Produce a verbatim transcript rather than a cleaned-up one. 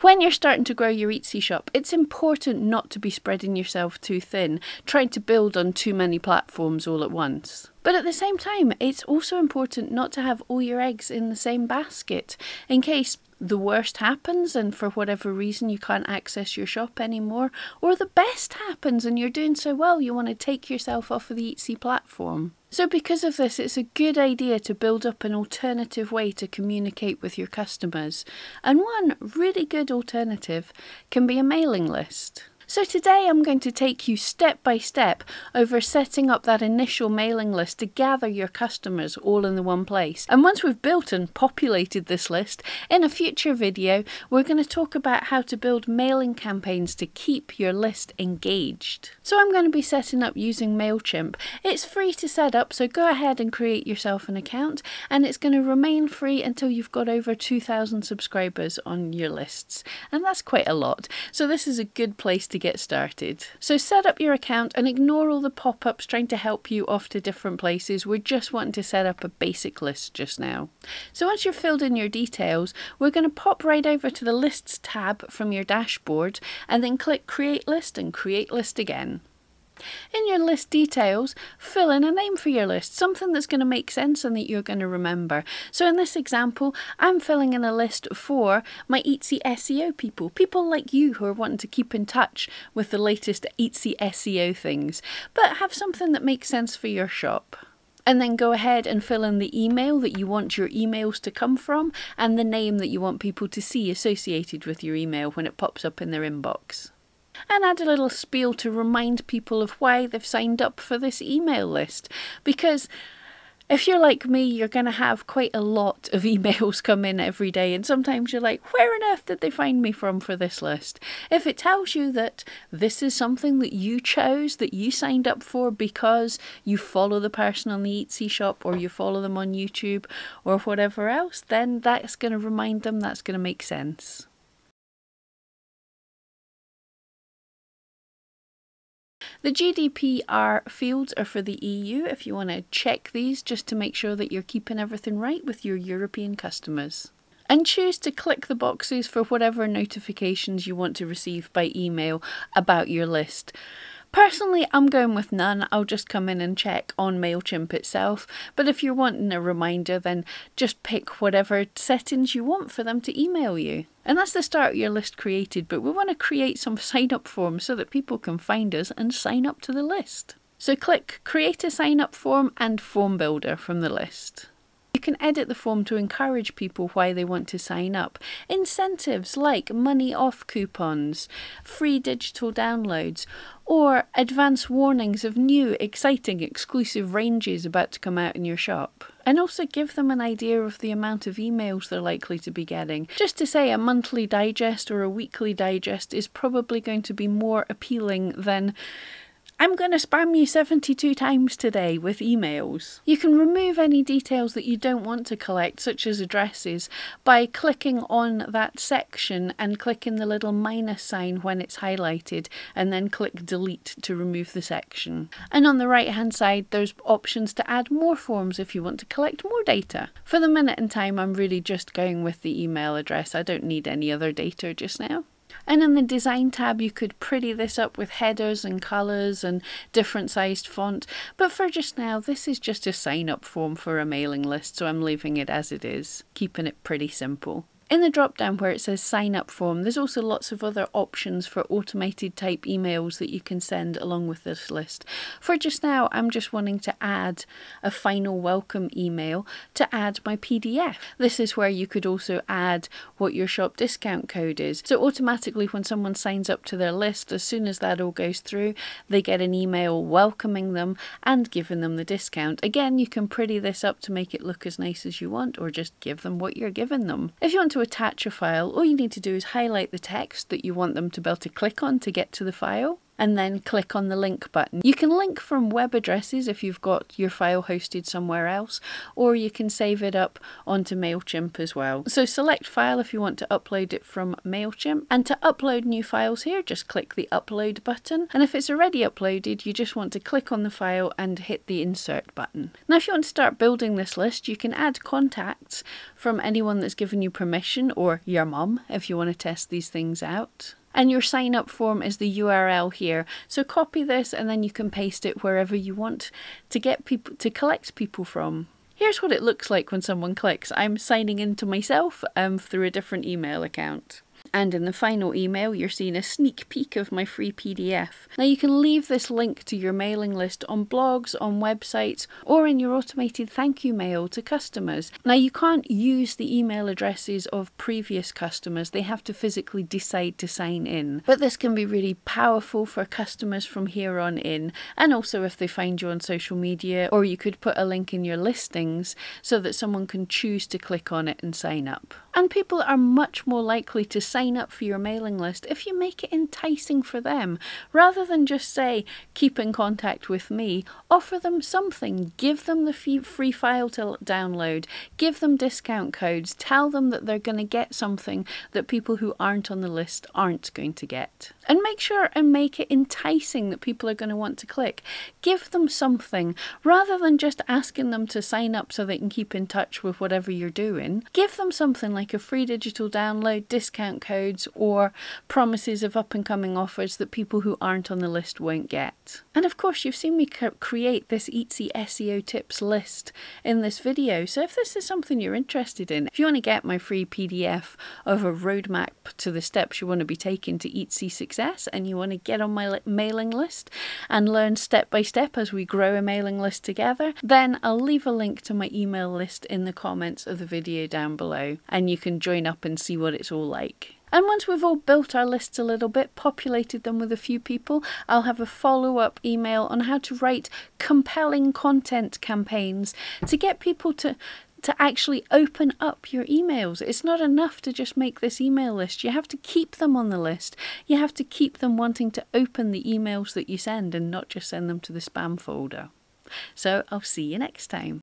When you're starting to grow your Etsy shop, it's important not to be spreading yourself too thin, trying to build on too many platforms all at once. But at the same time, it's also important not to have all your eggs in the same basket, in case the worst happens and for whatever reason you can't access your shop anymore, or the best happens and you're doing so well you want to take yourself off of the Etsy platform. So because of this, it's a good idea to build up an alternative way to communicate with your customers. And one really good alternative can be a mailing list. So today I'm going to take you step by step over setting up that initial mailing list to gather your customers all in the one place. And once we've built and populated this list, in a future video, we're going to talk about how to build mailing campaigns to keep your list engaged. So I'm going to be setting up using MailChimp. It's free to set up, so go ahead and create yourself an account, and it's going to remain free until you've got over two thousand subscribers on your lists. And that's quite a lot. So this is a good place to get started. So set up your account and ignore all the pop-ups trying to help you off to different places. We're just wanting to set up a basic list just now. So once you've filled in your details, we're going to pop right over to the lists tab from your dashboard and then click create list and create list again. In your list details, fill in a name for your list, something that's going to make sense and that you're going to remember. So in this example, I'm filling in a list for my Etsy S E O people, people like you who are wanting to keep in touch with the latest Etsy S E O things, but have something that makes sense for your shop. And then go ahead and fill in the email that you want your emails to come from and the name that you want people to see associated with your email when it pops up in their inbox. And add a little spiel to remind people of why they've signed up for this email list. Because if you're like me, you're going to have quite a lot of emails come in every day, and sometimes you're like, where on earth did they find me from for this list? If it tells you that this is something that you chose, that you signed up for because you follow the person on the Etsy shop or you follow them on YouTube or whatever else, then that's going to remind them, that's going to make sense. The G D P R fields are for the E U if you want to check these just to make sure that you're keeping everything right with your European customers. And choose to click the boxes for whatever notifications you want to receive by email about your list. Personally, I'm going with none. I'll just come in and check on MailChimp itself, but if you're wanting a reminder, then just pick whatever settings you want for them to email you. And that's the start of your list created, but we want to create some sign up forms so that people can find us and sign up to the list. So click create a sign up form and form builder from the list. You can edit the form to encourage people why they want to sign up. Incentives like money off coupons, free digital downloads, or advance warnings of new, exciting, exclusive ranges about to come out in your shop. And also give them an idea of the amount of emails they're likely to be getting. Just to say a monthly digest or a weekly digest is probably going to be more appealing than I'm going to spam you seventy-two times today with emails. You can remove any details that you don't want to collect, such as addresses, by clicking on that section and clicking the little minus sign when it's highlighted, and then click delete to remove the section. And on the right hand side, there's options to add more forms if you want to collect more data. For the minute and time, I'm really just going with the email address. I don't need any other data just now. And in the design tab, you could pretty this up with headers and colours and different sized font. But for just now, this is just a sign up form for a mailing list, so I'm leaving it as it is, keeping it pretty simple. In the drop down where it says sign up form, there's also lots of other options for automated type emails that you can send along with this list. For just now, I'm just wanting to add a final welcome email to add my P D F. This is where you could also add what your shop discount code is. So automatically when someone signs up to their list, as soon as that all goes through, they get an email welcoming them and giving them the discount. Again, you can pretty this up to make it look as nice as you want, or just give them what you're giving them. If you want to To attach a file, all you need to do is highlight the text that you want them to be able to click on to get to the file, and then click on the link button. You can link from web addresses if you've got your file hosted somewhere else, or you can save it up onto MailChimp as well. So select file if you want to upload it from MailChimp, and to upload new files here just click the upload button, and if it's already uploaded you just want to click on the file and hit the insert button. Now if you want to start building this list you can add contacts from anyone that's given you permission, or your mum if you want to test these things out. And your sign up form is the U R L here. So copy this and then you can paste it wherever you want to get people to collect people from. Here's what it looks like when someone clicks. I'm signing in to myself um, through a different email account. And in the final email you're seeing a sneak peek of my free P D F. Now you can leave this link to your mailing list on blogs, on websites, or in your automated thank you mail to customers. Now you can't use the email addresses of previous customers, they have to physically decide to sign in. But this can be really powerful for customers from here on in, and also if they find you on social media, or you could put a link in your listings so that someone can choose to click on it and sign up. And people are much more likely to sign Sign up for your mailing list if you make it enticing for them. Rather than just say keep in contact with me, offer them something. Give them the free file to download, give them discount codes, tell them that they're going to get something that people who aren't on the list aren't going to get. And make sure and make it enticing that people are going to want to click. Give them something rather than just asking them to sign up so they can keep in touch with whatever you're doing. Give them something like a free digital download, discount codes, or promises of up and coming offers that people who aren't on the list won't get. And of course you've seen me create this Etsy S E O tips list in this video, so if this is something you're interested in, if you want to get my free P D F of a roadmap to the steps you want to be taking to Etsy success, and you want to get on my mailing list and learn step by step as we grow a mailing list together, then I'll leave a link to my email list in the comments of the video down below, and you can join up and see what it's all like. And once we've all built our lists a little bit, populated them with a few people, I'll have a follow-up email on how to write compelling content campaigns to get people to to actually open up your emails. It's not enough to just make this email list. You have to keep them on the list. You have to keep them wanting to open the emails that you send and not just send them to the spam folder. So I'll see you next time.